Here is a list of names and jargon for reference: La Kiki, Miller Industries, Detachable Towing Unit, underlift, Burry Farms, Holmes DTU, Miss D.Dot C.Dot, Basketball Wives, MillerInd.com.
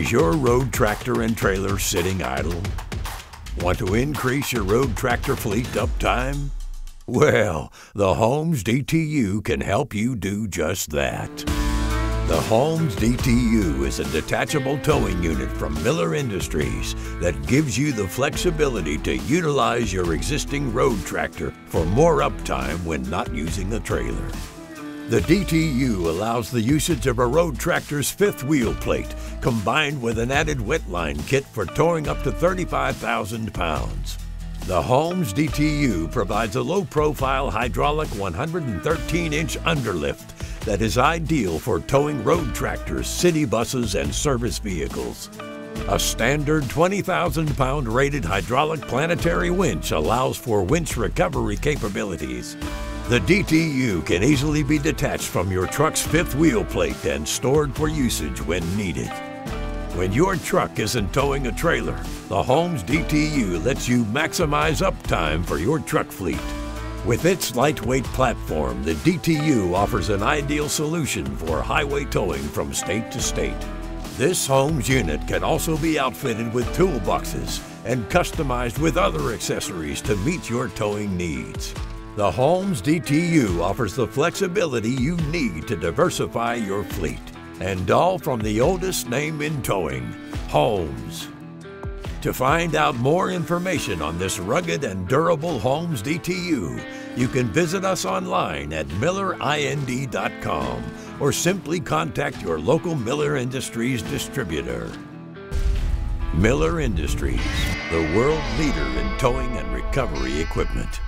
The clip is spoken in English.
Is your road tractor and trailer sitting idle? Want to increase your road tractor fleet uptime? Well, the Holmes DTU can help you do just that. The Holmes DTU is a detachable towing unit from Miller Industries that gives you the flexibility to utilize your existing road tractor for more uptime when not using a trailer. The DTU allows the usage of a road tractor's fifth wheel plate combined with an added wet line kit for towing up to 35,000 pounds. The Holmes DTU provides a low-profile hydraulic 113-inch underlift that is ideal for towing road tractors, city buses, and service vehicles. A standard 20,000-pound rated hydraulic planetary winch allows for winch recovery capabilities. The DTU can easily be detached from your truck's fifth wheel plate and stored for usage when needed. When your truck isn't towing a trailer, the Holmes DTU lets you maximize uptime for your truck fleet. With its lightweight platform, the DTU offers an ideal solution for highway towing from state to state. This Holmes unit can also be outfitted with toolboxes and customized with other accessories to meet your towing needs. The Holmes DTU offers the flexibility you need to diversify your fleet, and all from the oldest name in towing, Holmes. To find out more information on this rugged and durable Holmes DTU, you can visit us online at MillerInd.com or simply contact your local Miller Industries distributor. Miller Industries, the world leader in towing and recovery equipment.